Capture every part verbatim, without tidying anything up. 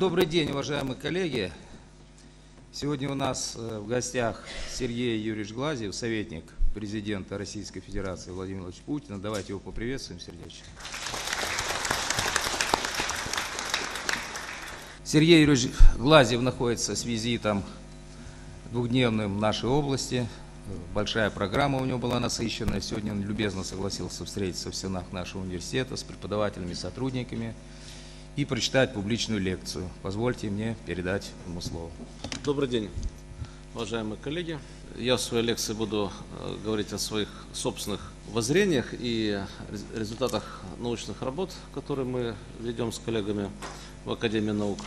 Добрый день, уважаемые коллеги. Сегодня у нас в гостях Сергей Юрьевич Глазьев, советник президента Российской Федерации Владимира Владимировича Путина. Давайте его поприветствуем сердечно. Сергей Юрьевич Глазьев находится с визитом двухдневным в нашей области. Большая программа у него была насыщенная. Сегодня он любезно согласился встретиться в стенах нашего университета с преподавателями и сотрудниками и прочитать публичную лекцию. Позвольте мне передать ему слово. Добрый день, уважаемые коллеги. Я в своей лекции буду говорить о своих собственных воззрениях и результатах научных работ, которые мы ведем с коллегами в Академии наук.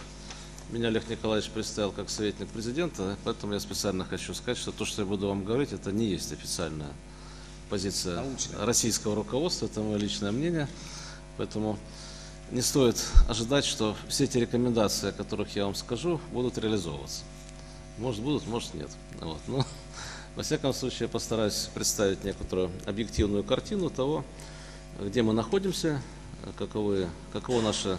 Меня Олег Николаевич представил как советник президента, поэтому я специально хочу сказать, что то, что я буду вам говорить, это не есть официальная позиция научная российского руководства, это мое личное мнение. Поэтому не стоит ожидать, что все эти рекомендации, о которых я вам скажу, будут реализовываться. Может будут, может нет. Вот. Но, во всяком случае, я постараюсь представить некоторую объективную картину того, где мы находимся, каковы, каково наше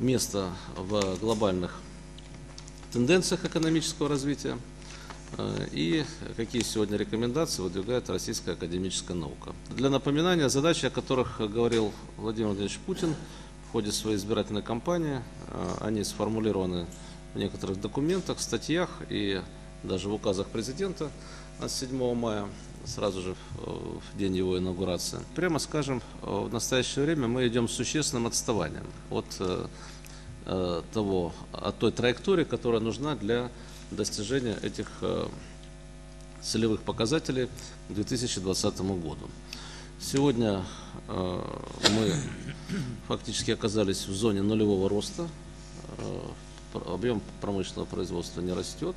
место в глобальных тенденциях экономического развития и какие сегодня рекомендации выдвигает российская академическая наука. Для напоминания, задачи, о которых говорил Владимир Владимирович Путин, в ходе своей избирательной кампании, они сформулированы в некоторых документах, статьях и даже в указах президента от седьмого мая, сразу же в день его инаугурации. Прямо скажем, в настоящее время мы идем с существенным отставанием от, того, от той траектории, которая нужна для достижения этих целевых показателей к две тысячи двадцатому году. Сегодня э, мы фактически оказались в зоне нулевого роста, э, объем промышленного производства не растет,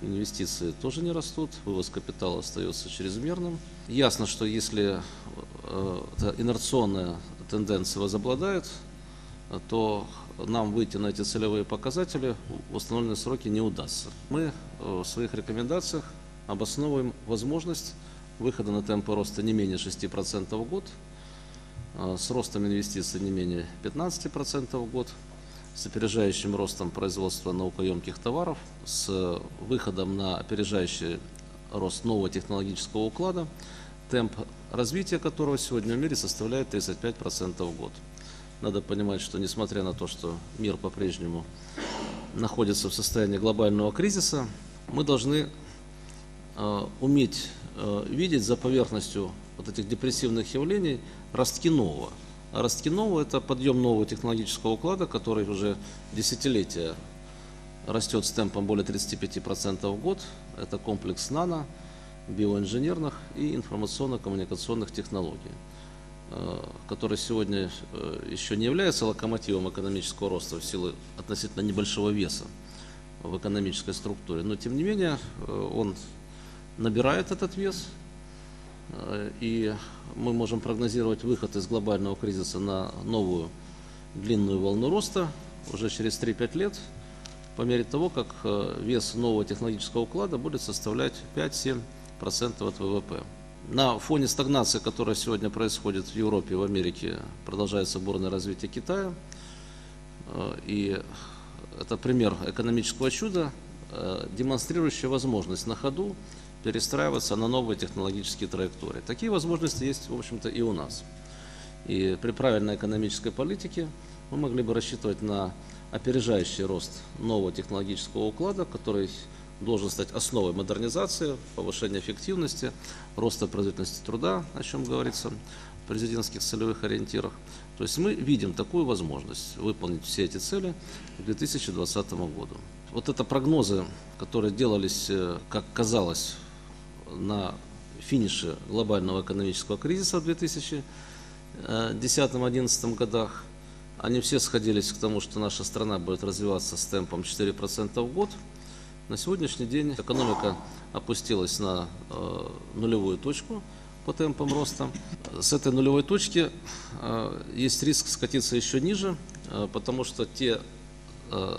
инвестиции тоже не растут, вывоз капитала остается чрезмерным. Ясно, что если э, инерционная тенденция возобладает, то нам выйти на эти целевые показатели в установленные сроки не удастся. Мы э, в своих рекомендациях обосновываем возможность выхода на темпы роста не менее шести процентов в год, с ростом инвестиций не менее пятнадцати процентов в год, с опережающим ростом производства наукоемких товаров, с выходом на опережающий рост нового технологического уклада, темп развития которого сегодня в мире составляет тридцать пять процентов в год. Надо понимать, что несмотря на то, что мир по-прежнему находится в состоянии глобального кризиса, мы должны э, уметь видеть за поверхностью вот этих депрессивных явлений ростки нового. А ростки нового – это подъем нового технологического уклада, который уже десятилетия растет с темпом более тридцати пяти процентов в год. Это комплекс нано, биоинженерных и информационно-коммуникационных технологий, который сегодня еще не является локомотивом экономического роста в силу относительно небольшого веса в экономической структуре, но тем не менее он набирает этот вес, и мы можем прогнозировать выход из глобального кризиса на новую длинную волну роста уже через три-пять лет, по мере того, как вес нового технологического уклада будет составлять пять-семь процентов от ВВП. На фоне стагнации, которая сегодня происходит в Европе и в Америке, продолжается бурное развитие Китая, и это пример экономического чуда, демонстрирующего возможность на ходу перестраиваться на новые технологические траектории. Такие возможности есть, в общем-то, и у нас. И при правильной экономической политике мы могли бы рассчитывать на опережающий рост нового технологического уклада, который должен стать основой модернизации, повышения эффективности, роста производительности труда, о чем говорится в президентских целевых ориентирах. То есть мы видим такую возможность выполнить все эти цели к две тысячи двадцатому году. Вот это прогнозы, которые делались, как казалось, на финише глобального экономического кризиса в две тысячи десятом-две тысячи одиннадцатом годах, они все сходились к тому, что наша страна будет развиваться с темпом четыре процента в год. На сегодняшний день экономика опустилась на э, нулевую точку по темпам роста. С этой нулевой точки э, есть риск скатиться еще ниже, э, потому что те э,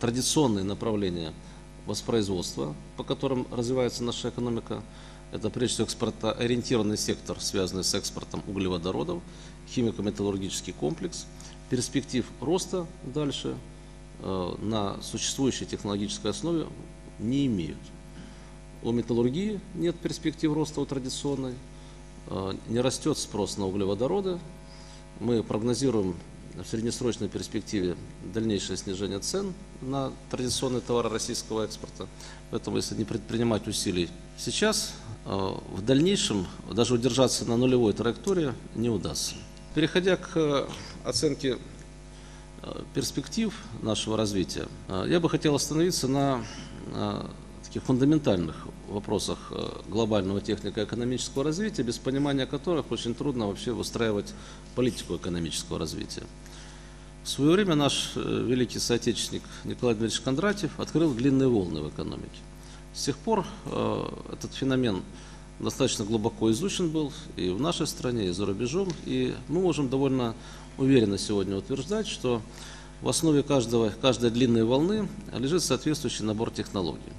традиционные направления воспроизводства, по которым развивается наша экономика, это прежде всего экспортоориентированный сектор, связанный с экспортом углеводородов, химико-металлургический комплекс. Перспектив роста дальше на существующей технологической основе не имеют. У металлургии нет перспектив роста у традиционной, не растет спрос на углеводороды. Мы прогнозируем в среднесрочной перспективе дальнейшее снижение цен на традиционные товары российского экспорта. Поэтому, если не предпринимать усилий сейчас, в дальнейшем даже удержаться на нулевой траектории не удастся. Переходя к оценке перспектив нашего развития, я бы хотел остановиться на таких фундаментальных вопросах глобального технико-экономического развития, без понимания которых очень трудно вообще выстраивать политику экономического развития. В свое время наш великий соотечественник Николай Дмитриевич Кондратьев открыл длинные волны в экономике. С тех пор этот феномен достаточно глубоко изучен был и в нашей стране, и за рубежом, и мы можем довольно уверенно сегодня утверждать, что в основе каждого, каждой длинной волны лежит соответствующий набор технологий.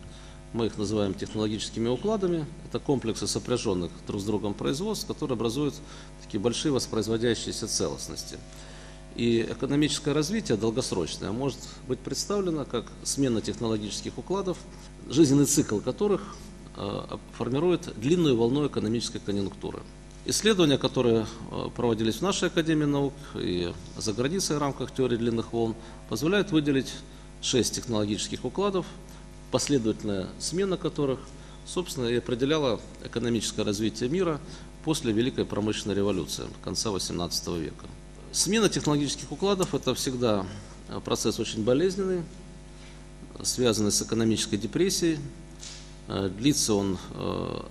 Мы их называем технологическими укладами. Это комплексы сопряженных друг с другом производств, которые образуют такие большие воспроизводящиеся целостности. И экономическое развитие долгосрочное может быть представлено как смена технологических укладов, жизненный цикл которых формирует длинную волну экономической конъюнктуры. Исследования, которые проводились в нашей Академии наук и за границей в рамках теории длинных волн, позволяют выделить шесть технологических укладов, последовательная смена которых, собственно, и определяла экономическое развитие мира после Великой промышленной революции конца восемнадцатого века. Смена технологических укладов – это всегда процесс очень болезненный, связанный с экономической депрессией. Длится он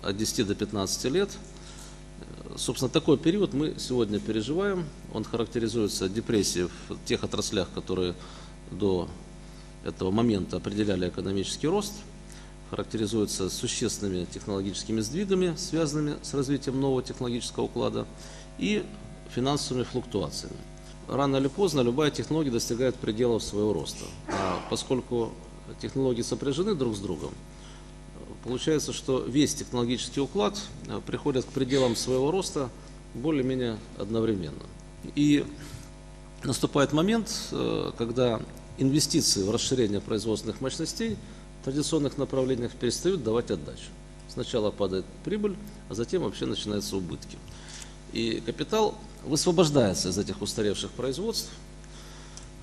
от десяти до пятнадцати лет. Собственно, такой период мы сегодня переживаем. Он характеризуется депрессией в тех отраслях, которые до этого момента определяли экономический рост, характеризуется существенными технологическими сдвигами, связанными с развитием нового технологического уклада, и финансовыми флуктуациями. Рано или поздно любая технология достигает пределов своего роста. А поскольку технологии сопряжены друг с другом, получается, что весь технологический уклад приходит к пределам своего роста более-менее одновременно. И наступает момент, когда инвестиции в расширение производственных мощностей в традиционных направлениях перестают давать отдачу. Сначала падает прибыль, а затем вообще начинаются убытки. И капитал высвобождается из этих устаревших производств,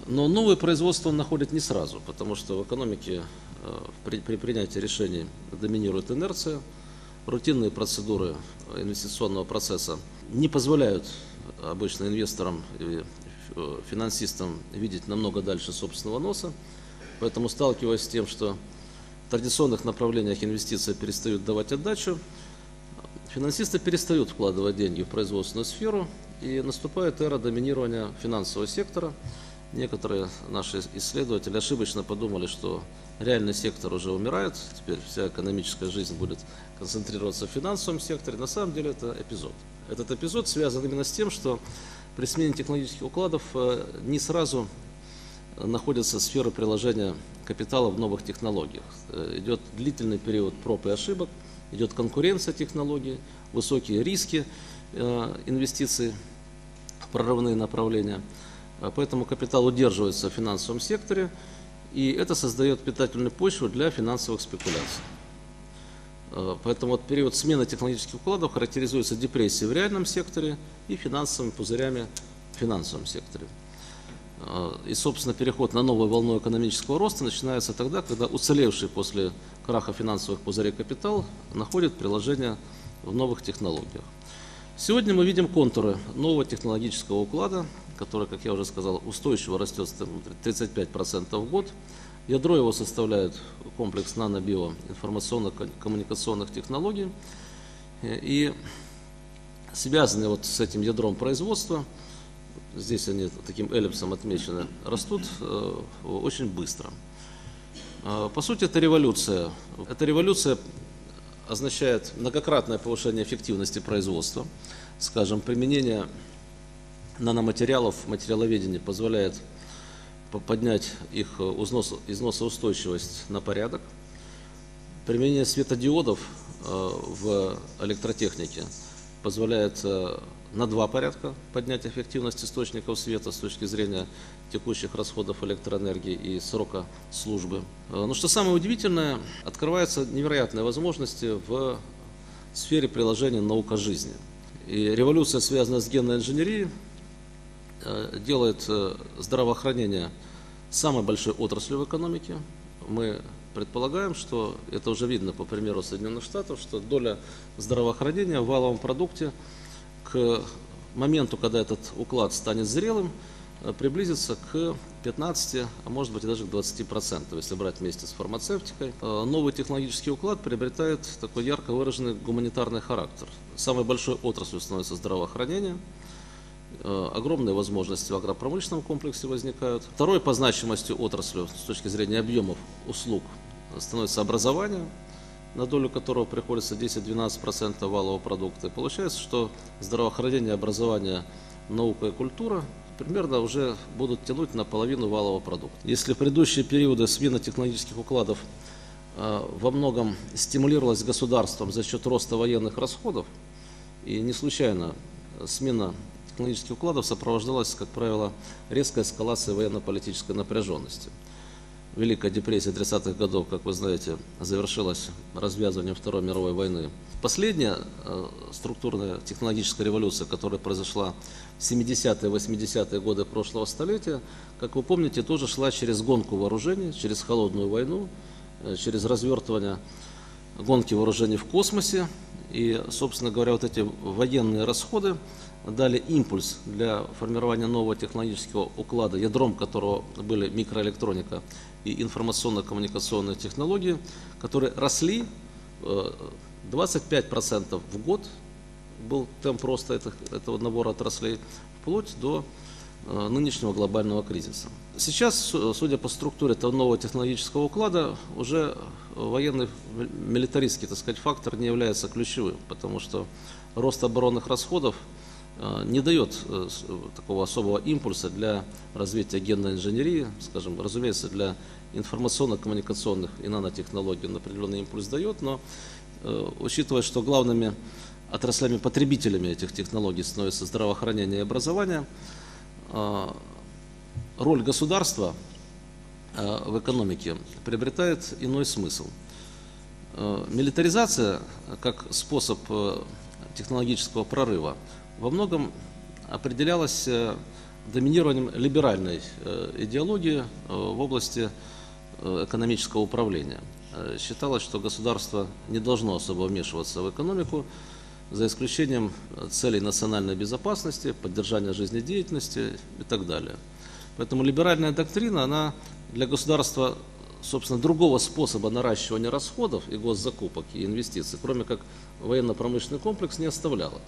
но новые производства он находит не сразу, потому что в экономике при, при принятии решений доминирует инерция, рутинные процедуры инвестиционного процесса не позволяют обычно инвесторам и финансистам видеть намного дальше собственного носа, поэтому, сталкиваясь с тем, что в традиционных направлениях инвестиции перестают давать отдачу, финансисты перестают вкладывать деньги в производственную сферу, и наступает эра доминирования финансового сектора. Некоторые наши исследователи ошибочно подумали, что реальный сектор уже умирает, теперь вся экономическая жизнь будет концентрироваться в финансовом секторе. На самом деле это эпизод. Этот эпизод связан именно с тем, что при смене технологических укладов не сразу находятся сферы приложения капитала в новых технологиях. Идет длительный период проб и ошибок, идет конкуренция технологий, высокие риски инвестиций, прорывные направления. Поэтому капитал удерживается в финансовом секторе, и это создает питательную почву для финансовых спекуляций. Поэтому вот период смены технологических укладов характеризуется депрессией в реальном секторе и финансовыми пузырями в финансовом секторе. И, собственно, переход на новую волну экономического роста начинается тогда, когда уцелевший после краха финансовых пузырей капитал находит приложение в новых технологиях. Сегодня мы видим контуры нового технологического уклада, который, как я уже сказал, устойчиво растет тридцать пять процентов в год. Ядро его составляет комплекс нано-био информационно-коммуникационных технологий. И связанные вот с этим ядром производства, здесь они таким эллипсом отмечены, растут очень быстро. По сути, это революция. Эта революция означает многократное повышение эффективности производства. Скажем, применение наноматериалов в материаловедении позволяет поднять их износоустойчивость на порядок. Применение светодиодов в электротехнике позволяет на два порядка поднять эффективность источников света с точки зрения текущих расходов электроэнергии и срока службы. Но что самое удивительное, открываются невероятные возможности в сфере приложения наука жизни. И революция, связанная с генной инженерией, делает здравоохранение самой большой отраслью в экономике. Мы предполагаем, что это уже видно по примеру Соединенных Штатов, что доля здравоохранения в валовом продукте к моменту, когда этот уклад станет зрелым, приблизится к пятнадцати, а может быть и даже к двадцати процентам, если брать вместе с фармацевтикой. Новый технологический уклад приобретает такой ярко выраженный гуманитарный характер. Самой большой отраслью становится здравоохранение. Огромные возможности в агропромышленном комплексе возникают. Второй по значимости отраслью с точки зрения объемов услуг становится образование, на долю которого приходится десять-двенадцать процентов валового продукта. И получается, что здравоохранение, образование, наука и культура примерно уже будут тянуть на половину валового продукта. Если в предыдущие периоды смена технологических укладов во многом стимулировалась государством за счет роста военных расходов, и не случайно смена технологических укладов сопровождалась, как правило, резкой эскалацией военно-политической напряженности. Великая депрессия тридцатых годов, как вы знаете, завершилась развязыванием Второй мировой войны. Последняя э, структурная технологическая революция, которая произошла в семидесятые-восьмидесятые годы прошлого столетия, как вы помните, тоже шла через гонку вооружений, через холодную войну, э, через развертывание гонки вооружений в космосе. И, собственно говоря, вот эти военные расходы дали импульс для формирования нового технологического уклада, ядром которого были микроэлектроника и информационно-коммуникационные технологии, которые росли двадцать пять процентов в год, был темп роста этого набора отраслей, вплоть до нынешнего глобального кризиса. Сейчас, судя по структуре этого нового технологического уклада, уже военный милитаристский, так сказать, фактор не является ключевым, потому что рост оборонных расходов не дает такого особого импульса для развития генной инженерии, скажем, разумеется, для информационно-коммуникационных и нанотехнологий он определенный импульс дает, но учитывая, что главными отраслями потребителями этих технологий становятся здравоохранение и образование, роль государства в экономике приобретает иной смысл. Милитаризация как способ технологического прорыва во многом определялась доминированием либеральной идеологии в области экономического управления. Считалось, что государство не должно особо вмешиваться в экономику, за исключением целей национальной безопасности, поддержания жизнедеятельности и так далее. Поэтому либеральная доктрина, она для государства, собственно, другого способа наращивания расходов и госзакупок, и инвестиций, кроме как военно-промышленный комплекс, не оставляла.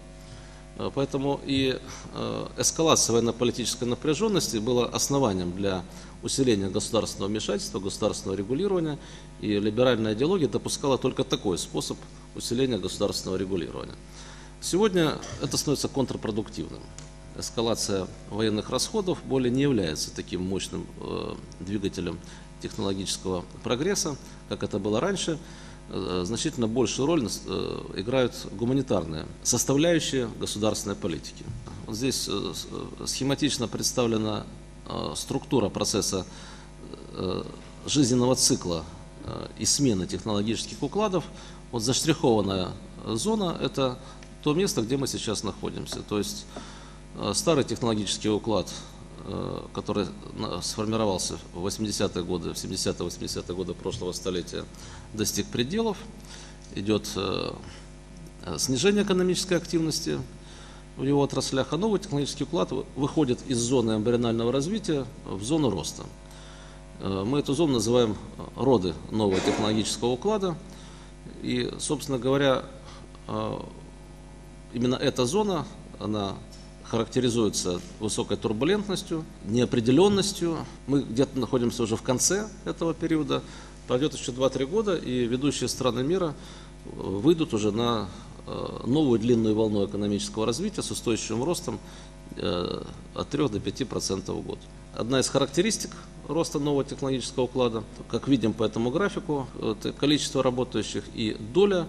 Поэтому и эскалация военно-политической напряженности была основанием для усиления государственного вмешательства, государственного регулирования, и либеральная идеология допускала только такой способ усиления государственного регулирования. Сегодня это становится контрпродуктивным. Эскалация военных расходов более не является таким мощным двигателем технологического прогресса, как это было раньше. Значительно большую роль играют гуманитарные составляющие государственной политики. Вот здесь схематично представлена структура процесса жизненного цикла и смены технологических укладов. Вот заштрихованная зона – это то место, где мы сейчас находимся. То есть старый технологический уклад, который сформировался в восьмидесятые годы, в семидесятые-восьмидесятые годы прошлого столетия, достиг пределов. Идет снижение экономической активности в его отраслях, а новый технологический уклад выходит из зоны эмбрионального развития в зону роста. Мы эту зону называем роды нового технологического уклада. И, собственно говоря, именно эта зона, она характеризуется высокой турбулентностью, неопределенностью. Мы где-то находимся уже в конце этого периода. Пройдет еще два-три года, и ведущие страны мира выйдут уже на новую длинную волну экономического развития с устойчивым ростом от трёх до пяти процентов в год. Одна из характеристик роста нового технологического уклада, как видим по этому графику, это количество работающих и доля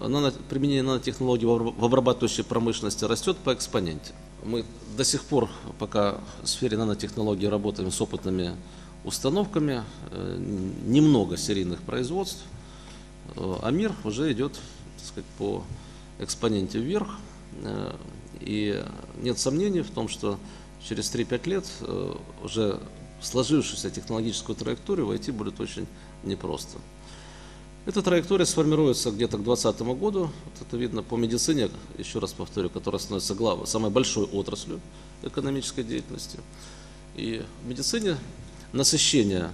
нано, применение нанотехнологий в обрабатывающей промышленности растет по экспоненте. Мы до сих пор, пока в сфере нанотехнологий работаем с опытными установками, немного серийных производств, а мир уже идет, так сказать, по экспоненте вверх. И нет сомнений в том, что через три-пять лет уже в сложившуюся технологическую траекторию войти будет очень непросто. Эта траектория сформируется где-то к две тысячи двадцатому году. Вот это видно по медицине, еще раз повторю, которая становится главой, самой большой отраслью экономической деятельности. И в медицине насыщение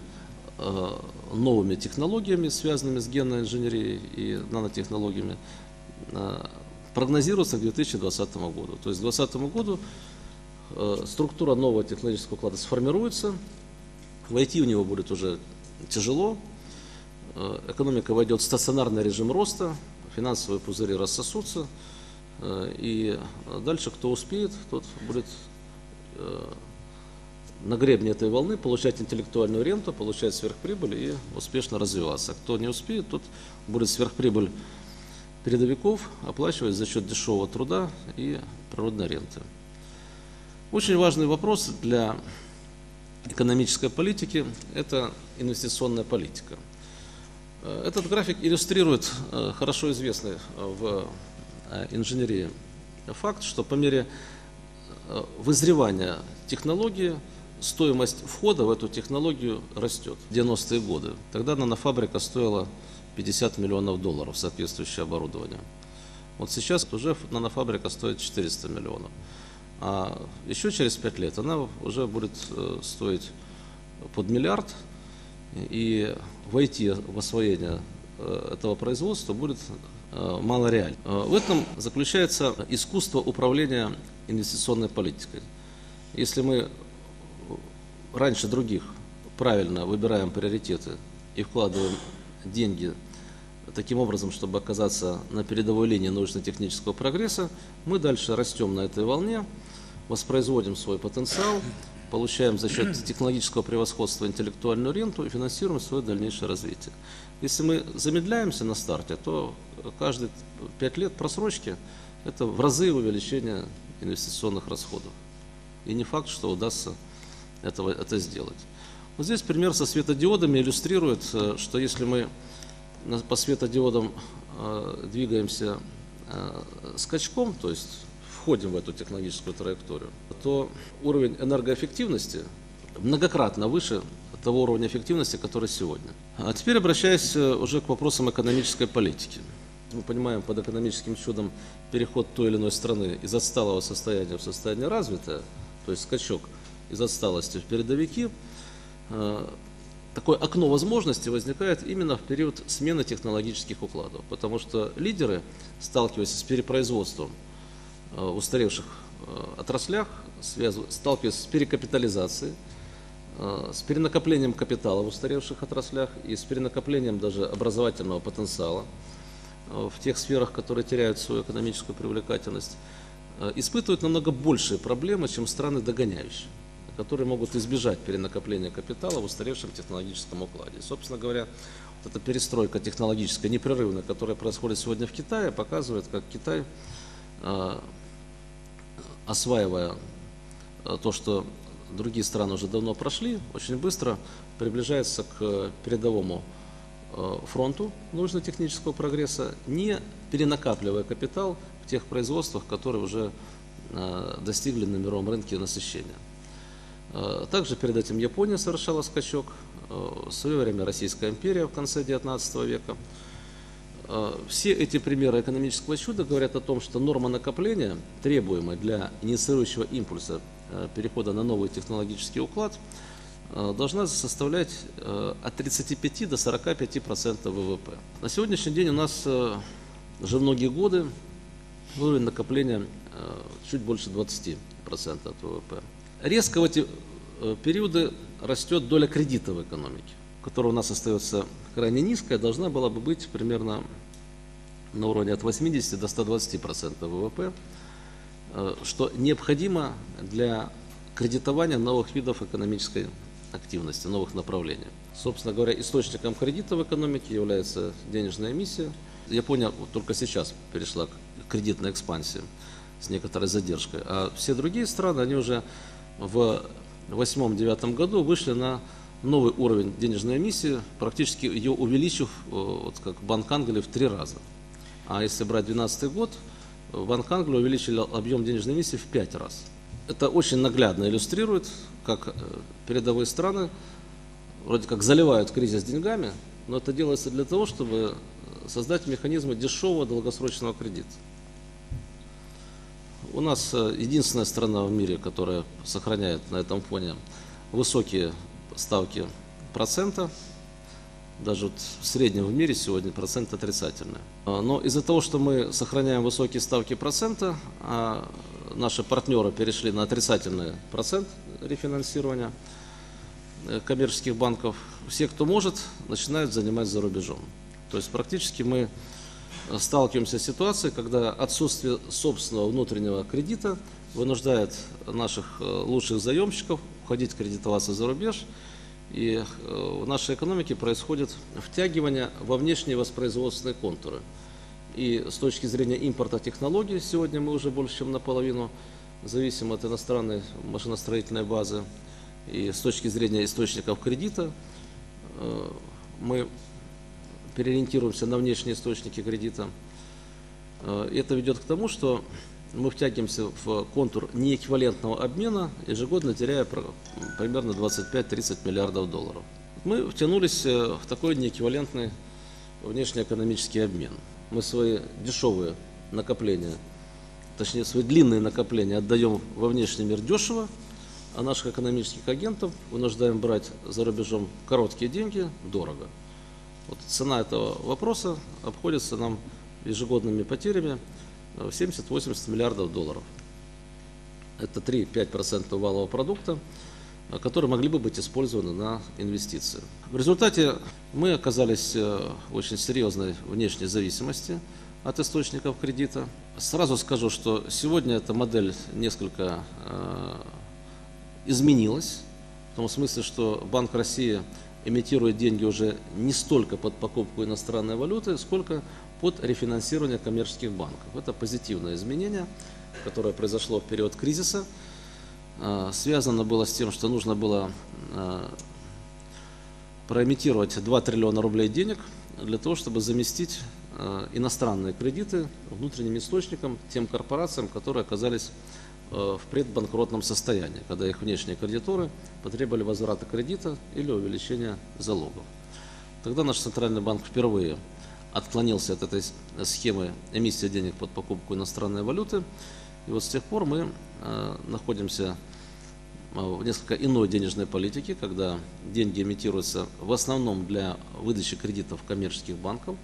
новыми технологиями, связанными с генной инженерией и нанотехнологиями, прогнозируется к две тысячи двадцатому году. То есть к две тысячи двадцатому году структура нового технологического уклада сформируется, войти в него будет уже тяжело, экономика войдет в стационарный режим роста, финансовые пузыри рассосутся, и дальше кто успеет, тот будет на гребне этой волны получать интеллектуальную ренту, получать сверхприбыль и успешно развиваться. Кто не успеет, тот будет сверхприбыль передовиков оплачивать за счет дешевого труда и природной ренты. Очень важный вопрос для экономической политики – это инвестиционная политика. Этот график иллюстрирует хорошо известный в инженерии факт, что по мере вызревания технологии стоимость входа в эту технологию растет. В девяностые годы. Тогда нанофабрика стоила пятьдесят миллионов долларов, соответствующее оборудование. Вот сейчас уже нанофабрика стоит четыреста миллионов. А еще через пять лет она уже будет стоить под миллиард. И войти в освоение этого производства будет малореально. В этом заключается искусство управления инвестиционной политикой. Если мы раньше других правильно выбираем приоритеты и вкладываем деньги таким образом, чтобы оказаться на передовой линии научно-технического прогресса, мы дальше растем на этой волне, воспроизводим свой потенциал, получаем за счет технологического превосходства интеллектуальную ренту и финансируем свое дальнейшее развитие. Если мы замедляемся на старте, то каждые пять лет просрочки – это в разы увеличение инвестиционных расходов. И не факт, что удастся этого, это сделать. Вот здесь пример со светодиодами иллюстрирует, что если мы по светодиодам двигаемся скачком, то есть входим в эту технологическую траекторию, то уровень энергоэффективности многократно выше того уровня эффективности, который сегодня. А теперь обращаясь уже к вопросам экономической политики. Мы понимаем под экономическим чудом переход той или иной страны из отсталого состояния в состояние развитое, то есть скачок из отсталости в передовики. Такое окно возможностей возникает именно в период смены технологических укладов, потому что лидеры, сталкиваясь с перепроизводством в устаревших отраслях, сталкиваясь с перекапитализацией, с перенакоплением капитала в устаревших отраслях и с перенакоплением даже образовательного потенциала в тех сферах, которые теряют свою экономическую привлекательность, испытывают намного большие проблемы, чем страны догоняющие, которые могут избежать перенакопления капитала в устаревшем технологическом укладе. И, собственно говоря, вот эта перестройка технологическая непрерывная, которая происходит сегодня в Китае, показывает, как Китай, осваивая то, что другие страны уже давно прошли, очень быстро приближается к передовому фронту научно-технического прогресса, не перенакапливая капитал в тех производствах, которые уже достигли на мировом рынке насыщения. Также перед этим Япония совершала скачок, в свое время Российская империя в конце девятнадцатого века. Все эти примеры экономического чуда говорят о том, что норма накопления, требуемая для инициирующего импульса перехода на новый технологический уклад, должна составлять от тридцати пяти до сорока пяти процентов вэ вэ пэ. На сегодняшний день у нас уже многие годы уровень накопления чуть больше двадцати процентов от вэ вэ пэ. Резко в эти периоды растет доля кредита в экономике, которая у нас остается крайне низкая, должна была бы быть примерно на уровне от восьмидесяти до ста двадцати процентов вэ вэ пэ, что необходимо для кредитования новых видов экономической активности, новых направлений. Собственно говоря, источником кредита в экономике является денежная эмиссия, Япония вот только сейчас перешла к кредитной экспансии с некоторой задержкой. А все другие страны, они уже в две тысячи восьмом — две тысячи девятом году вышли на новый уровень денежной эмиссии, практически ее увеличив, вот как Банк Англии, в три раза. А если брать две тысячи двенадцатый год, Банк Англии увеличили объем денежной эмиссии в пять раз. Это очень наглядно иллюстрирует, как передовые страны вроде как заливают кризис деньгами, но это делается для того, чтобы создать механизмы дешевого долгосрочного кредита. У нас единственная страна в мире, которая сохраняет на этом фоне высокие ставки процента. Даже вот в среднем в мире сегодня процент отрицательный. Но из-за того, что мы сохраняем высокие ставки процента, а наши партнеры перешли на отрицательный процент рефинансирования коммерческих банков, все, кто может, начинают занимать за рубежом. То есть практически мы сталкиваемся с ситуацией, когда отсутствие собственного внутреннего кредита вынуждает наших лучших заемщиков уходить кредитоваться за рубеж. И в нашей экономике происходит втягивание во внешние воспроизводственные контуры. И с точки зрения импорта технологий, сегодня мы уже больше чем наполовину зависим от иностранной машиностроительной базы. И с точки зрения источников кредита мы переориентируемся на внешние источники кредита. И это ведет к тому, что мы втягиваемся в контур неэквивалентного обмена, ежегодно теряя примерно двадцать пять — тридцать миллиардов долларов. Мы втянулись в такой неэквивалентный внешнеэкономический обмен. Мы свои дешевые накопления, точнее свои длинные накопления отдаем во внешний мир дешево, а наших экономических агентов вынуждаем брать за рубежом короткие деньги дорого. Вот цена этого вопроса обходится нам ежегодными потерями в семьдесят — восемьдесят миллиардов долларов. Это три — пять процентов валового продукта, которые могли бы быть использованы на инвестиции. В результате мы оказались в очень серьезной внешней зависимости от источников кредита. Сразу скажу, что сегодня эта модель несколько изменилась, в том смысле, что Банк России эмитирует деньги уже не столько под покупку иностранной валюты, сколько под рефинансирование коммерческих банков. Это позитивное изменение, которое произошло в период кризиса. Связано было с тем, что нужно было проэмитировать два триллиона рублей денег для того, чтобы заместить иностранные кредиты внутренним источником тем корпорациям, которые оказались в предбанкротном состоянии, когда их внешние кредиторы потребовали возврата кредита или увеличения залогов. Тогда наш Центральный банк впервые отклонился от этой схемы эмиссии денег под покупку иностранной валюты. И вот с тех пор мы находимся в несколько иной денежной политике, когда деньги эмитируются в основном для выдачи кредитов коммерческих банков,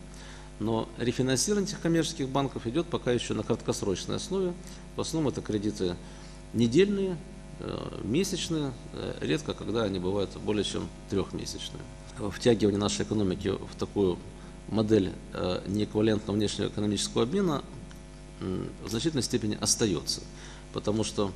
но рефинансирование этих коммерческих банков идет пока еще на краткосрочной основе. В основном это кредиты недельные, месячные, редко когда они бывают более чем трехмесячные. Втягивание нашей экономики в такую модель неэквивалентного внешнего экономического обмена в значительной степени остается, потому что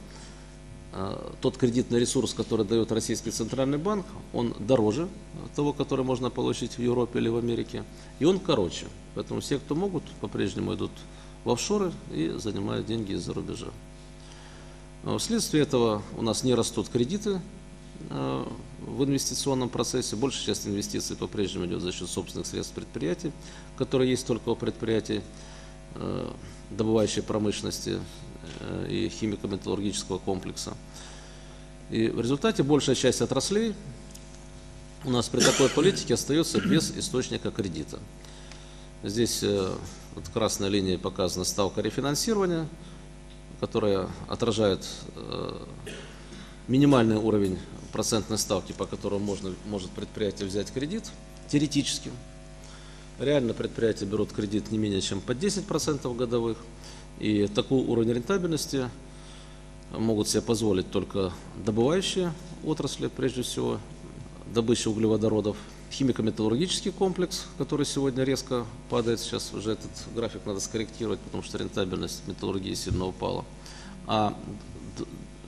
тот кредитный ресурс, который дает Российский Центральный банк, он дороже того, который можно получить в Европе или в Америке, и он короче. Поэтому все, кто могут, по-прежнему идут в офшоры и занимают деньги из-за рубежа. Вследствие этого у нас не растут кредиты в инвестиционном процессе. Большая часть инвестиций по-прежнему идет за счет собственных средств предприятий, которые есть только у предприятий добывающей промышленности и химико-металлургического комплекса. И в результате большая часть отраслей у нас при такой политике остается без источника кредита. Здесь вот красной линией показана ставка рефинансирования, которая отражает минимальный уровень процентной ставки, по которому можно, может предприятие взять кредит, теоретически. Реально предприятия берут кредит не менее чем по десять процентов годовых, и такой уровень рентабельности могут себе позволить только добывающие отрасли, прежде всего добыча углеводородов, химико-металлургический комплекс, который сегодня резко падает, сейчас уже этот график надо скорректировать, потому что рентабельность металлургии сильно упала. А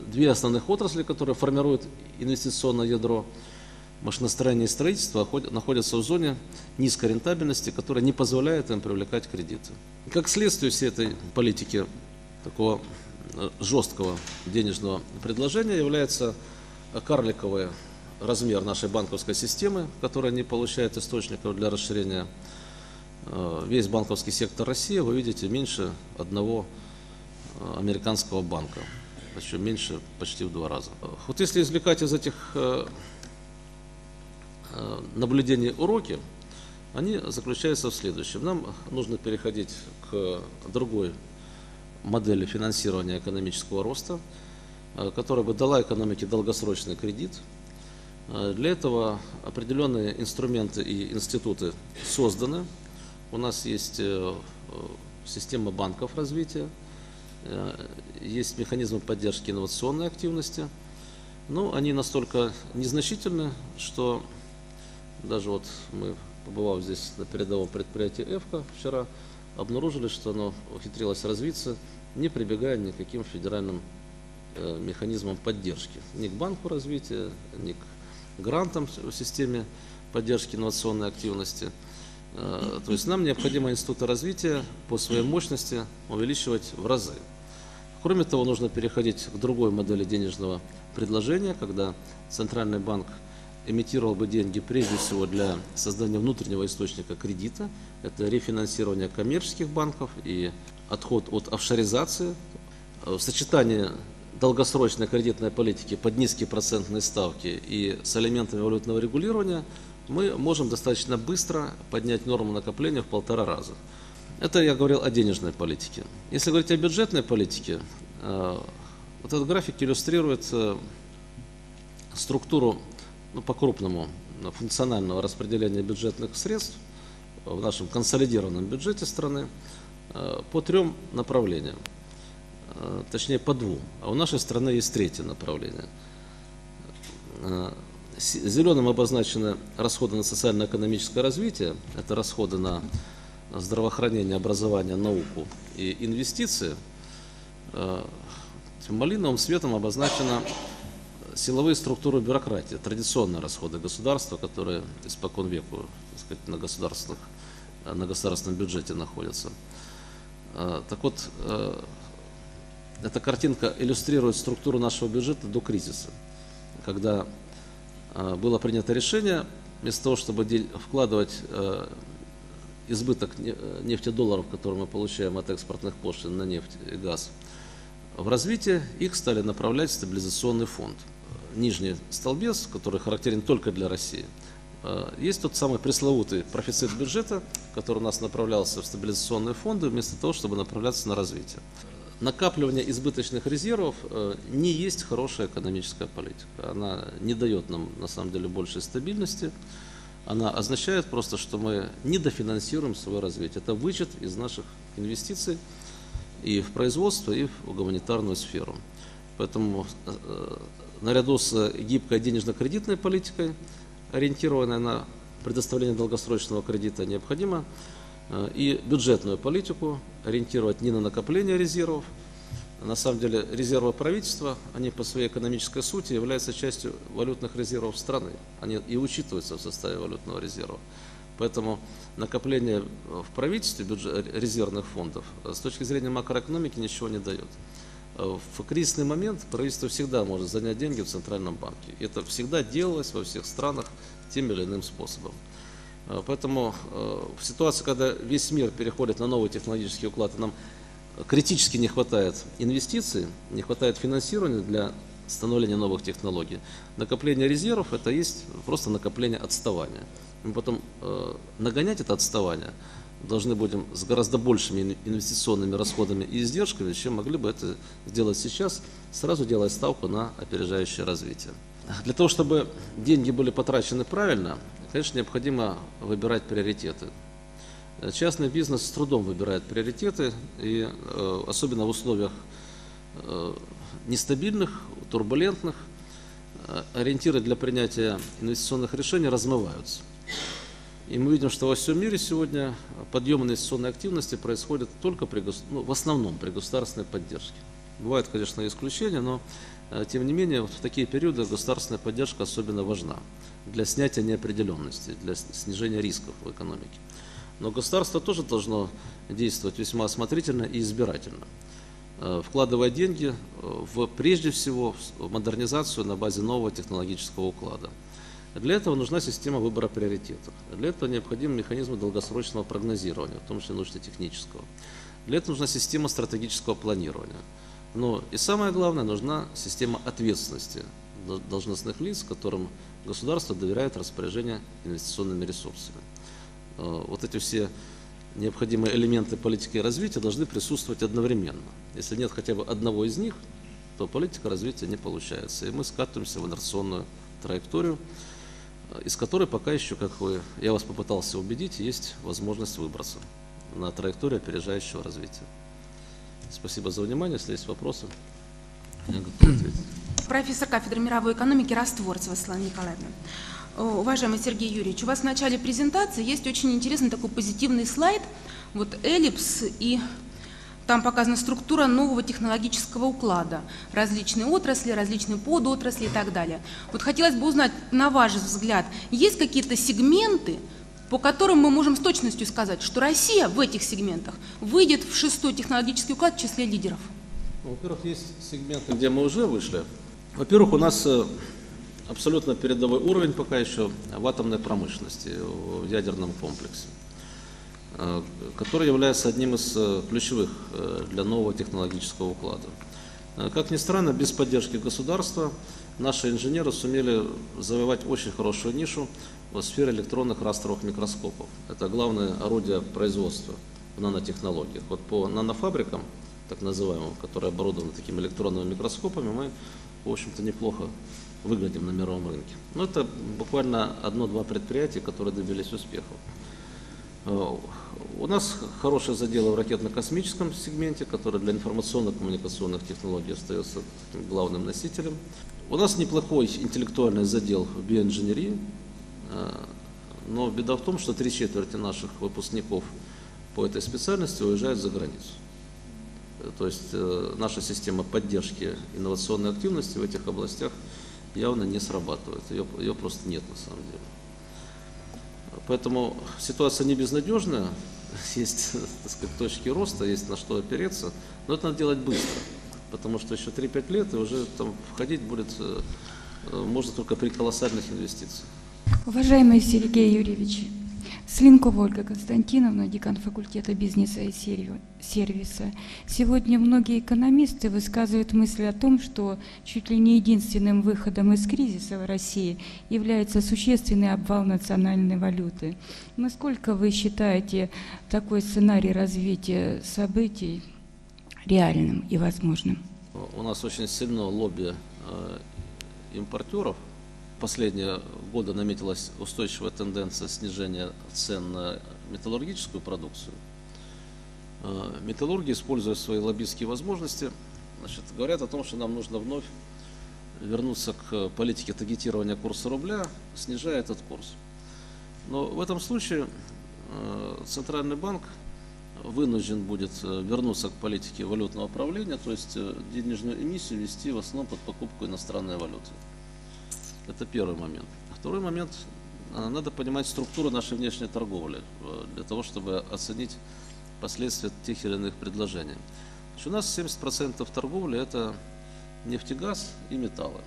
две основных отрасли, которые формируют инвестиционное ядро машиностроение и строительство находятся в зоне низкой рентабельности, которая не позволяет им привлекать кредиты. Как следствие всей этой политики такого жесткого денежного предложения является карликовый размер нашей банковской системы, которая не получает источников для расширения. Весь банковский сектор России, вы видите, меньше одного американского банка, еще меньше почти в два раза. Вот если извлекать из этих наблюдений уроки, они заключаются в следующем. Нам нужно переходить к другой модели финансирования экономического роста, которая бы дала экономике долгосрочный кредит. Для этого определенные инструменты и институты созданы. У нас есть система банков развития, есть механизмы поддержки инновационной активности, но они настолько незначительны, что даже вот мы, побывав здесь на передовом предприятии ЭФКО вчера, обнаружили, что оно ухитрилось развиться, не прибегая ни к каким федеральным механизмам поддержки, ни к банку развития, ни к грантам в системе поддержки инновационной активности. То есть нам необходимо институты развития по своей мощности увеличивать в разы. Кроме того, нужно переходить к другой модели денежного предложения, когда Центральный банк эмитировал бы деньги прежде всего для создания внутреннего источника кредита. Это рефинансирование коммерческих банков и отход от офшоризации. В сочетании долгосрочной кредитной политики под низкие процентные ставки и с элементами валютного регулирования мы можем достаточно быстро поднять норму накопления в полтора раза. Это я говорил о денежной политике. Если говорить о бюджетной политике, вот этот график иллюстрирует структуру, ну, по-крупному функционального распределения бюджетных средств в нашем консолидированном бюджете страны по трем направлениям, точнее по двум. А у нашей страны есть третье направление. Зеленым обозначены расходы на социально-экономическое развитие, это расходы на здравоохранение, образование, науку и инвестиции. Малиновым светом обозначены силовые структуры бюрократии, традиционные расходы государства, которые испокон веку, так сказать, на государственных, на государственном бюджете находятся. Так вот, эта картинка иллюстрирует структуру нашего бюджета до кризиса, когда было принято решение, вместо того, чтобы вкладывать избыток нефтедолларов, которые мы получаем от экспортных пошлин на нефть и газ, в развитие, их стали направлять в стабилизационный фонд. Нижний столбец, который характерен только для России, есть тот самый пресловутый профицит бюджета, который у нас направлялся в стабилизационные фонды, вместо того, чтобы направляться на развитие. Накапливание избыточных резервов не есть хорошая экономическая политика. Она не дает нам, на самом деле, большей стабильности. Она означает просто, что мы недофинансируем свое развитие. Это вычет из наших инвестиций и в производство, и в гуманитарную сферу. Поэтому наряду с гибкой денежно-кредитной политикой, ориентированной на предоставление долгосрочного кредита, необходимо и бюджетную политику ориентировать не на накопление резервов. На самом деле резервы правительства, они по своей экономической сути являются частью валютных резервов страны. Они и учитываются в составе валютного резерва. Поэтому накопление в правительстве бюджет, резервных фондов с точки зрения макроэкономики ничего не дает. В кризисный момент правительство всегда может занять деньги в Центральном банке. Это всегда делалось во всех странах тем или иным способом. Поэтому в ситуации, когда весь мир переходит на новый технологический уклад, и нам критически не хватает инвестиций, не хватает финансирования для становления новых технологий, накопление резервов – это есть просто накопление отставания. Мы потом нагонять это отставание должны будем с гораздо большими инвестиционными расходами и издержками, чем могли бы это сделать сейчас, сразу делая ставку на опережающее развитие. Для того, чтобы деньги были потрачены правильно, конечно, необходимо выбирать приоритеты. Частный бизнес с трудом выбирает приоритеты, и э, особенно в условиях э, нестабильных, турбулентных, э, ориентиры для принятия инвестиционных решений размываются. И мы видим, что во всем мире сегодня подъем инвестиционной активности происходит только при, ну, в основном при государственной поддержке. Бывают, конечно, исключения, но э, тем не менее вот в такие периоды государственная поддержка особенно важна. для снятия неопределенности, для снижения рисков в экономике. Но государство тоже должно действовать весьма осмотрительно и избирательно, вкладывая деньги в, прежде всего в модернизацию на базе нового технологического уклада. Для этого нужна система выбора приоритетов. Для этого необходимы механизмы долгосрочного прогнозирования, в том числе научно-технического. Для этого нужна система стратегического планирования. Но и самое главное, нужна система ответственности должностных лиц, которым государство доверяет распоряжение инвестиционными ресурсами. Вот эти все необходимые элементы политики и развития должны присутствовать одновременно. Если нет хотя бы одного из них, то политика развития не получается. И мы скатываемся в инерционную траекторию, из которой пока еще, как вы, я вас попытался убедить, есть возможность выбраться на траекторию опережающего развития. Спасибо за внимание. Если есть вопросы, я готов ответить. Профессор кафедры мировой экономики Растворцева Светлана Николаевна. Уважаемый Сергей Юрьевич, у вас в начале презентации есть очень интересный такой позитивный слайд, вот эллипс, и там показана структура нового технологического уклада, различные отрасли, различные подотрасли и так далее. Вот хотелось бы узнать, на ваш взгляд, есть какие-то сегменты, по которым мы можем с точностью сказать, что Россия в этих сегментах выйдет в шестой технологический уклад в числе лидеров? Во-первых, есть сегменты, где мы уже вышли. Во-первых, у нас абсолютно передовой уровень пока еще в атомной промышленности, в ядерном комплексе, который является одним из ключевых для нового технологического уклада. Как ни странно, без поддержки государства наши инженеры сумели завоевать очень хорошую нишу в сфере электронных растворовых микроскопов. Это главное орудие производства в нанотехнологиях. Вот по нанофабрикам, так называемым, которые оборудованы такими электронными микроскопами, мы, в общем-то, неплохо выглядим на мировом рынке. Но это буквально одно-два предприятия, которые добились успехов. У нас хорошее задело в ракетно-космическом сегменте, который для информационно-коммуникационных технологий остается главным носителем. У нас неплохой интеллектуальный задел в биоинженерии, но беда в том, что три четверти наших выпускников по этой специальности уезжают за границу. То есть наша система поддержки инновационной активности в этих областях явно не срабатывает, ее, ее просто нет на самом деле. Поэтому ситуация не безнадежная, есть, так сказать, точки роста, есть на что опереться, но это надо делать быстро, потому что еще три-пять лет и уже там входить будет можно только при колоссальных инвестициях. Уважаемый Сергей Юрьевич, Слинкова Ольга Константиновна, декан факультета бизнеса и сервиса. Сегодня многие экономисты высказывают мысль о том, что чуть ли не единственным выходом из кризиса в России является существенный обвал национальной валюты. Насколько вы считаете такой сценарий развития событий реальным и возможным? У нас очень сильно лобби импортеров. Последние годы наметилась устойчивая тенденция снижения цен на металлургическую продукцию. Металлурги, используя свои лоббистские возможности, значит, говорят о том, что нам нужно вновь вернуться к политике таргетирования курса рубля, снижая этот курс. Но в этом случае Центральный банк вынужден будет вернуться к политике валютного управления, то есть денежную эмиссию вести в основном под покупку иностранной валюты. Это первый момент. Второй момент. Надо понимать структуру нашей внешней торговли для того, чтобы оценить последствия тех или иных предложений. У нас семьдесят процентов торговли – это нефтегаз и металлы.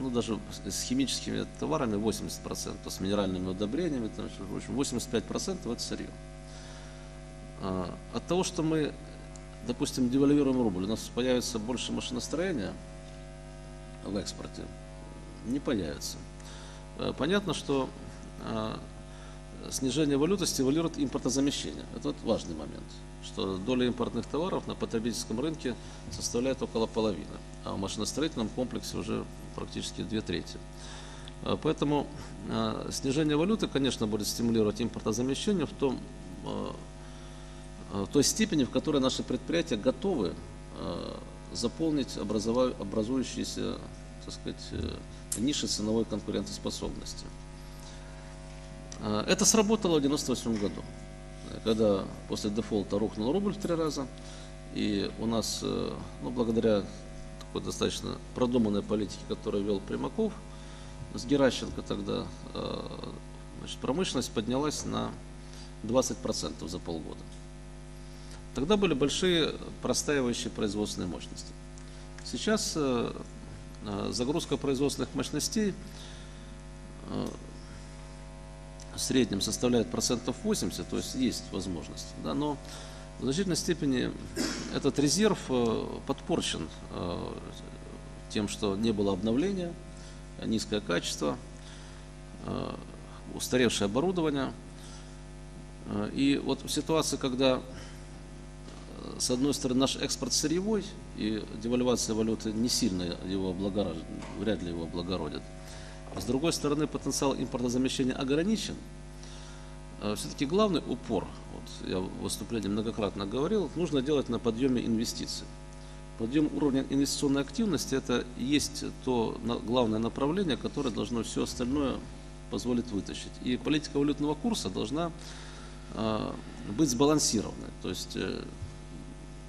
Ну, даже с химическими товарами восемьдесят процентов, с минеральными удобрениями, там, в общем, восемьдесят пять процентов – это сырье. От того, что мы, допустим, девальвируем рубль, у нас появится больше машиностроения в экспорте. Не появится. Понятно, что снижение валюты стимулирует импортозамещение. Это важный момент, что доля импортных товаров на потребительском рынке составляет около половины, а в машиностроительном комплексе уже практически две трети. Поэтому снижение валюты, конечно, будет стимулировать импортозамещение в, том, в той степени, в которой наши предприятия готовы заполнить образующиеся, так сказать, ниши ценовой конкурентоспособности. Это сработало в девяносто восьмом году, когда после дефолта рухнул рубль в три раза, и у нас, ну, благодаря такой достаточно продуманной политике, которую вел Примаков, с Геращенко тогда, значит, промышленность поднялась на двадцать процентов за полгода. Тогда были большие простаивающие производственные мощности. Сейчас загрузка производственных мощностей в среднем составляет процентов восемьдесят, то есть есть возможность, да, но в значительной степени этот резерв подпорчен тем, что не было обновления, низкое качество, устаревшее оборудование. И вот в ситуации, когда с одной стороны наш экспорт сырьевой, и девальвация валюты не сильно его облагородит, вряд ли его облагородит, а с другой стороны потенциал импортозамещения ограничен, все-таки главный упор, вот я в выступлении многократно говорил, нужно делать на подъеме инвестиций. Подъем уровня инвестиционной активности – это есть то главное направление, которое должно все остальное позволить вытащить. И политика валютного курса должна быть сбалансированной. То есть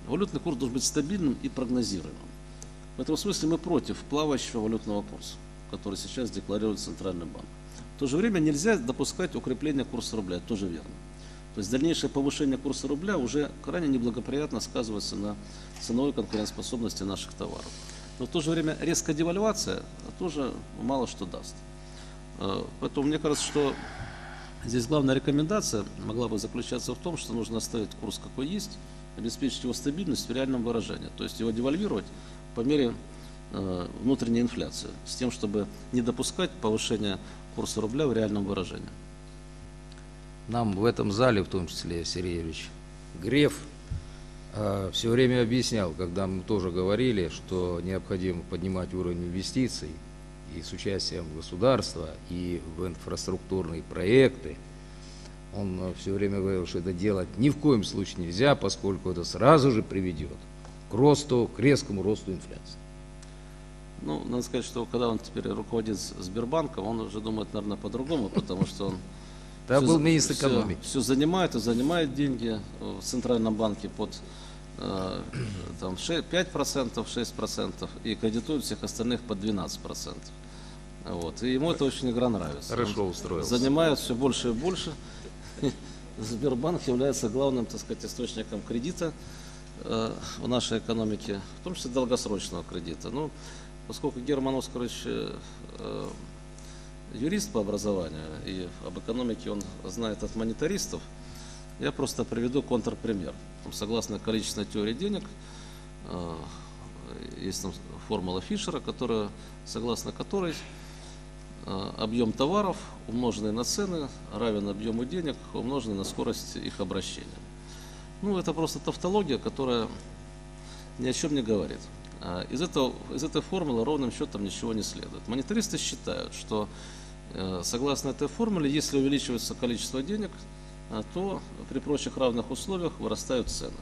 валютный курс должен быть стабильным и прогнозируемым. В этом смысле мы против плавающего валютного курса, который сейчас декларирует Центральный банк. В то же время нельзя допускать укрепление курса рубля, это тоже верно. То есть дальнейшее повышение курса рубля уже крайне неблагоприятно сказывается на ценовой конкурентоспособности наших товаров. Но в то же время резкая девальвация тоже мало что даст. Поэтому мне кажется, что здесь главная рекомендация могла бы заключаться в том, что нужно оставить курс какой есть, обеспечить его стабильность в реальном выражении, то есть его девальвировать по мере внутренней инфляции, с тем, чтобы не допускать повышения курса рубля в реальном выражении. Нам в этом зале, в том числе Сергей Юрьевич Греф, все время объяснял, когда мы тоже говорили, что необходимо поднимать уровень инвестиций и с участием государства, и в инфраструктурные проекты. Он все время говорил, что это делать ни в коем случае нельзя, поскольку это сразу же приведет к росту, к резкому росту инфляции. Ну, надо сказать, что когда он теперь руководит Сбербанком, он уже думает, наверное, по-другому, потому что он да все, был министр экономики. Все, все занимает и занимает деньги в Центральном банке под э, там, пять процентов, шесть процентов и кредитует всех остальных под двенадцать процентов. Вот. И ему это очень игра нравится. Хорошо устроился. Занимает все больше и больше. Сбербанк является главным, так сказать, источником кредита э, в нашей экономике, в том числе долгосрочного кредита. Ну, поскольку Герман Оскарович э, э, юрист по образованию, и об экономике он знает от монетаристов, я просто приведу контрпример. Согласно количественной теории денег, э, есть там формула Фишера, которая, согласно которой э, объем товаров, умноженный на цены, равен объему денег, умноженный на скорость их обращения. Ну, это просто тавтология, которая ни о чем не говорит. Из, этого, из этой формулы ровным счетом ничего не следует. Монетаристы считают, что согласно этой формуле, если увеличивается количество денег, то при прочих равных условиях вырастают цены.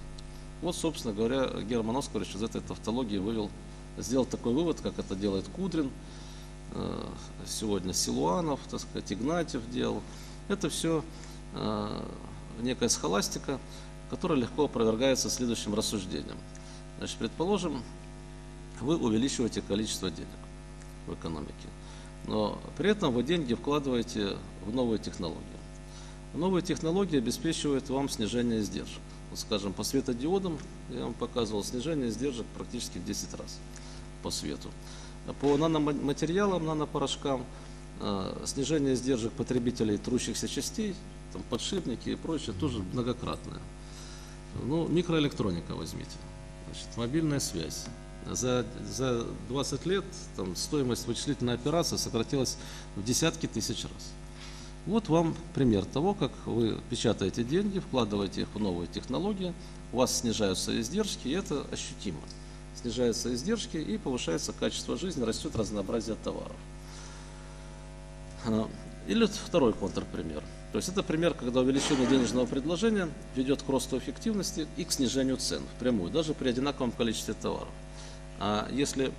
Вот, собственно говоря, Герман Оскарович из этой тавтологии вывел, сделал такой вывод, как это делает Кудрин, сегодня Силуанов, так сказать, Игнатьев делал. Это все некая схоластика, которая легко опровергается следующим рассуждением. Значит, предположим, вы увеличиваете количество денег в экономике, но при этом вы деньги вкладываете в новые технологии. Новые технологии обеспечивают вам снижение издержек. Вот, скажем, по светодиодам, я вам показывал, снижение издержек практически в десять раз по свету. По наноматериалам, нанопорошкам, снижение издержек потребителей трущихся частей, там, подшипники и прочее, тоже многократное. Ну, микроэлектроника возьмите, значит, мобильная связь. За, за двадцать лет там, стоимость вычислительной операции сократилась в десятки тысяч раз. Вот вам пример того, как вы печатаете деньги, вкладываете их в новые технологии, у вас снижаются издержки, и это ощутимо. Снижаются издержки и повышается качество жизни, растет разнообразие товаров. Или второй контрпример. То есть это пример, когда увеличение денежного предложения ведет к росту эффективности и к снижению цен впрямую, даже при одинаковом количестве товаров. А если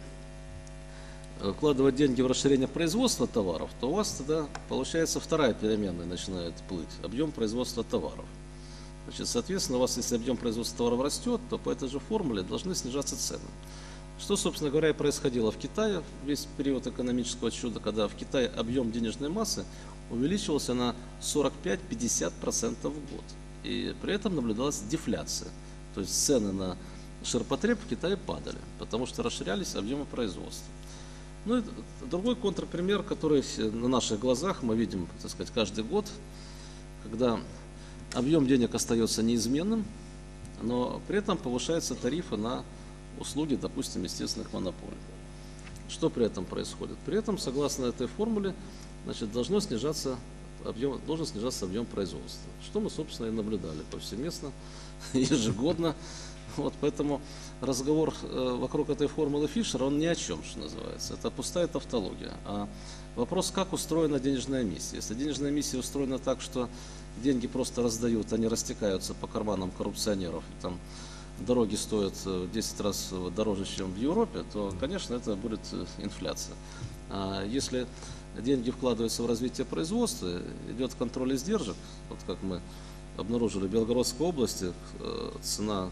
вкладывать деньги в расширение производства товаров, то у вас тогда получается вторая переменная начинает плыть – объем производства товаров. Значит, соответственно, у вас, если объем производства товаров растет, то по этой же формуле должны снижаться цены. Что, собственно говоря, и происходило в Китае весь период экономического чуда, когда в Китае объем денежной массы увеличивался на сорок пять — пятьдесят процентов в год. И при этом наблюдалась дефляция. То есть цены на ширпотреб в Китае падали, потому что расширялись объемы производства. Ну и другой контрпример, который на наших глазах мы видим, так сказать, каждый год, когда объем денег остается неизменным, но при этом повышаются тарифы на услуги, допустим, естественных монополий. Что при этом происходит? При этом, согласно этой формуле, значит, должно снижаться объем, должен снижаться объем производства. Что мы, собственно, и наблюдали повсеместно, ежегодно. Вот поэтому разговор вокруг этой формулы Фишера, он ни о чем, что называется. Это пустая тавтология. А вопрос, как устроена денежная миссия. Если денежная миссия устроена так, что деньги просто раздают, они растекаются по карманам коррупционеров, и там дороги стоят в десять раз дороже, чем в Европе, то, конечно, это будет инфляция. А если деньги вкладываются в развитие производства, идет контроль издержек, вот как мы обнаружили в Белгородской области, цена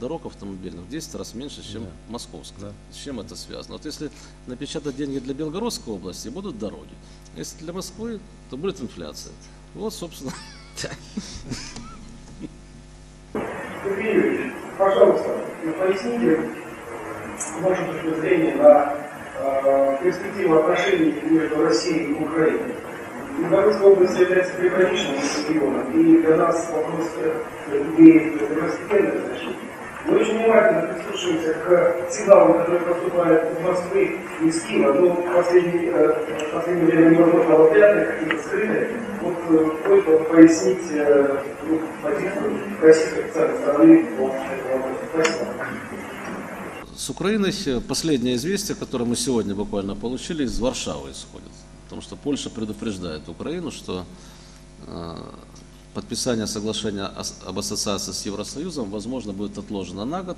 дорог автомобильных в десять раз меньше, чем да. московская. Да. С чем это связано? Вот если напечатать деньги для Белгородской области, будут дороги. Если для Москвы, то будет инфляция. Вот, собственно. Сергей Юрьевич, пожалуйста, поясните ваше точку зрения на перспективу отношений между Россией и Украиной. Белгородская область является приграничным регионом, и для нас вопрос идеи первостепенной значения. Мы очень внимательно прислушиваемся к сигналам, которые поступают из Москвы и из Киева, но в последнее время невозможно опрятные, какие-то скрытые. Вот только пояснить позицию российской официальной стороны по этому вопросу. С Украиной последнее известие, которое мы сегодня буквально получили, из Варшавы исходит. Потому что Польша предупреждает Украину, что подписание соглашения об ассоциации с Евросоюзом, возможно, будет отложено на год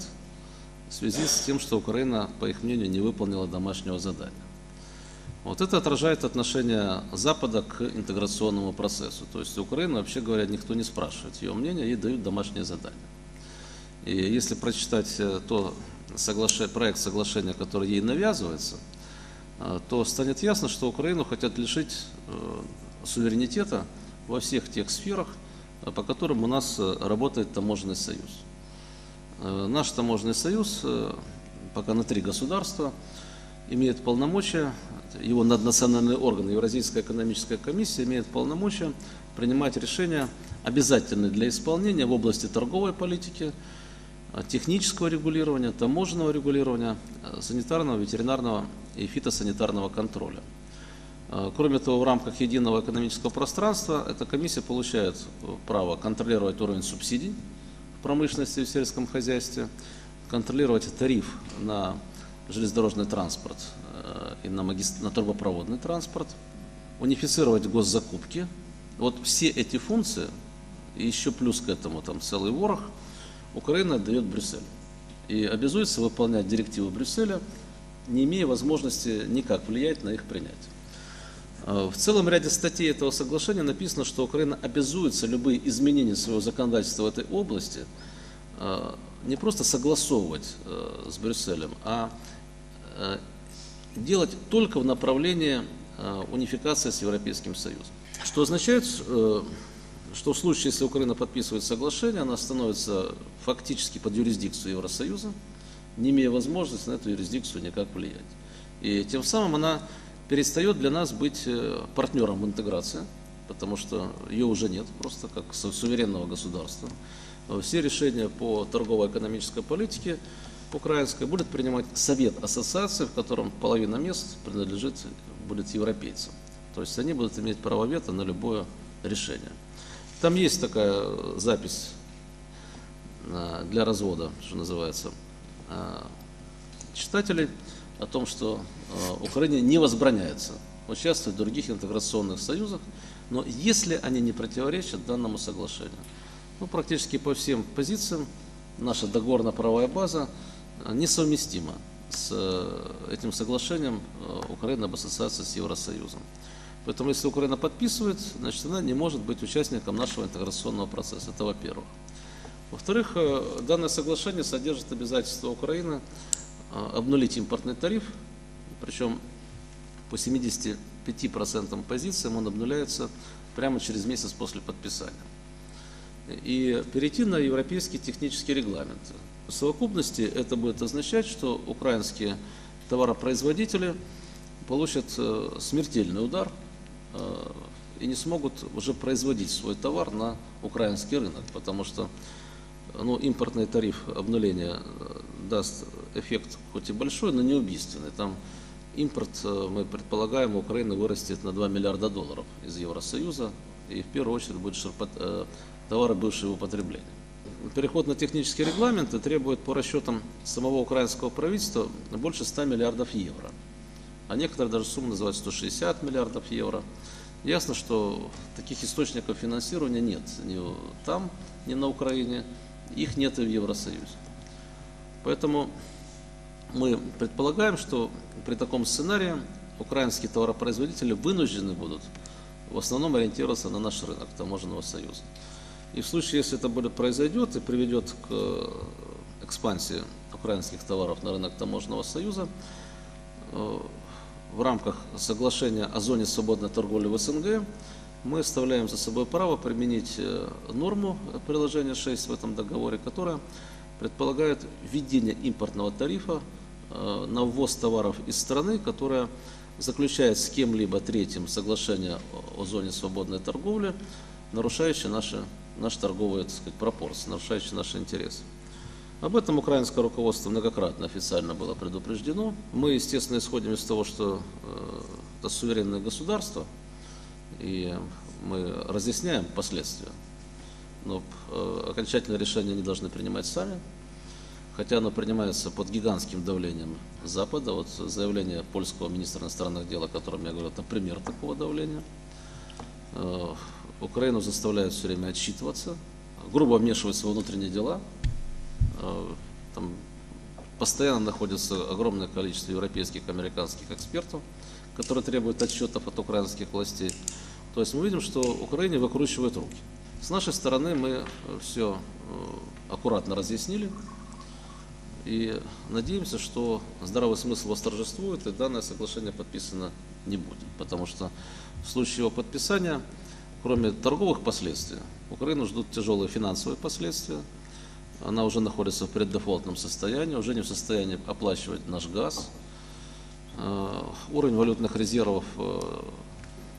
в связи с тем, что Украина, по их мнению, не выполнила домашнего задания. Вот это отражает отношение Запада к интеграционному процессу. То есть Украину, вообще говоря, никто не спрашивает ее мнение, ей дают домашнее задание. И если прочитать то соглашение, проект соглашения, который ей навязывается, то станет ясно, что Украину хотят лишить суверенитета во всех тех сферах, по которым у нас работает таможенный союз. Наш таможенный союз, пока на три государства, имеет полномочия, его наднациональный орган, Евразийская экономическая комиссия, имеет полномочия принимать решения, обязательные для исполнения в области торговой политики, технического регулирования, таможенного регулирования, санитарного, ветеринарного и фитосанитарного контроля. Кроме того, в рамках единого экономического пространства эта комиссия получает право контролировать уровень субсидий в промышленности и в сельском хозяйстве, контролировать тариф на железнодорожный транспорт и на, магистр... на трубопроводный транспорт, унифицировать госзакупки. Вот все эти функции, и еще плюс к этому там целый ворох, Украина отдает Брюсселю и обязуется выполнять директивы Брюсселя, не имея возможности никак влиять на их принятие. В целом ряде статей этого соглашения написано, что Украина обязуется любые изменения своего законодательства в этой области не просто согласовывать с Брюсселем, а делать только в направлении унификации с Европейским Союзом. Что означает, что в случае, если Украина подписывает соглашение, она становится фактически под юрисдикцию Евросоюза, не имея возможности на эту юрисдикцию никак влиять. И тем самым она перестает для нас быть партнером в интеграции, потому что ее уже нет, просто как суверенного государства. Все решения по торгово-экономической политике украинской будет принимать Совет Ассоциации, в котором половина мест принадлежит будет европейцам. То есть они будут иметь право вето на любое решение. Там есть такая запись для развода, что называется, читателей, о том, что Украине не возбраняется участвовать в других интеграционных союзах, но если они не противоречат данному соглашению. Ну, практически по всем позициям наша договорно-правовая база несовместима с этим соглашением Украины об ассоциации с Евросоюзом. Поэтому, если Украина подписывает, значит, она не может быть участником нашего интеграционного процесса. Это во-первых. Во-вторых, данное соглашение содержит обязательства Украины обнулить импортный тариф, причем по семидесяти пяти процентам позициям он обнуляется прямо через месяц после подписания. И перейти на европейский технический регламент. В совокупности это будет означать, что украинские товаропроизводители получат смертельный удар и не смогут уже производить свой товар на украинский рынок, потому что ну, импортный тариф обнуления даст эффект хоть и большой, но не убийственный. Там импорт, мы предполагаем, у Украины вырастет на два миллиарда долларов из Евросоюза, и в первую очередь будут товары бывшего употребления. Переход на технические регламенты требует по расчетам самого украинского правительства больше ста миллиардов евро, а некоторые даже суммы называют сто шестьдесят миллиардов евро. Ясно, что таких источников финансирования нет ни там, ни на Украине, их нет и в Евросоюзе. Поэтому мы предполагаем, что при таком сценарии украинские товаропроизводители вынуждены будут в основном ориентироваться на наш рынок Таможенного союза. И в случае, если это будет произойдет и приведет к экспансии украинских товаров на рынок Таможенного союза, в рамках соглашения о зоне свободной торговли в СНГ мы оставляем за собой право применить норму приложения шесть в этом договоре, которая предполагает введение импортного тарифа на ввоз товаров из страны, которая заключает с кем-либо третьим соглашение о зоне свободной торговли, нарушающее наши, наши торговые, так сказать, пропорции, нарушающие наши интересы. Об этом украинское руководство многократно официально было предупреждено. Мы, естественно, исходим из того, что это суверенное государство, и мы разъясняем последствия. Но окончательное решение они должны принимать сами, хотя оно принимается под гигантским давлением Запада. Вот заявление польского министра иностранных дел, о котором я говорил, это пример такого давления. Украину заставляют все время отчитываться, грубо вмешиваются во внутренние дела. Там постоянно находится огромное количество европейских, американских экспертов, которые требуют отчетов от украинских властей. То есть мы видим, что Украине выкручивают руки. С нашей стороны мы все аккуратно разъяснили и надеемся, что здравый смысл восторжествует и данное соглашение подписано не будет, потому что в случае его подписания, кроме торговых последствий, Украину ждут тяжелые финансовые последствия. Она уже находится в преддефолтном состоянии, уже не в состоянии оплачивать наш газ. Уровень валютных резервов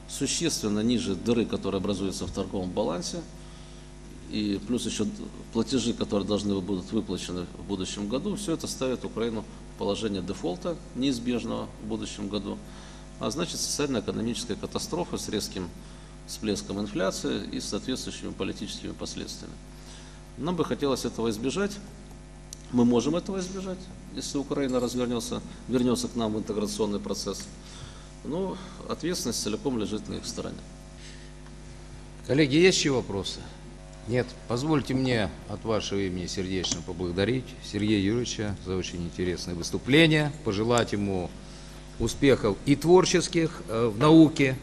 существенно ниже дыры, которая образуется в торговом балансе. И плюс еще платежи, которые должны будут выплачены в будущем году. Все это ставит Украину в положение дефолта, неизбежного в будущем году. А значит, социально-экономическая катастрофа с резким всплеском инфляции и соответствующими политическими последствиями. Нам бы хотелось этого избежать. Мы можем этого избежать, если Украина развернется, вернется к нам в интеграционный процесс. Но ответственность целиком лежит на их стороне. Коллеги, есть еще вопросы? Нет. Позвольте мне от вашего имени сердечно поблагодарить Сергея Юрьевича за очень интересное выступление. Пожелать ему успехов и творческих в науке,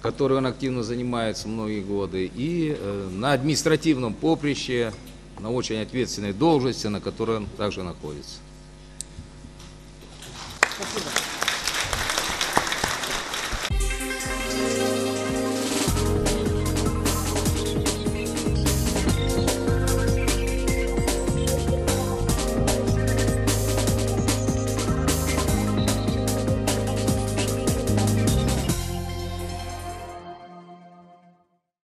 которой он активно занимается многие годы, и э, на административном поприще, на очень ответственной должности, на которой он также находится. Спасибо.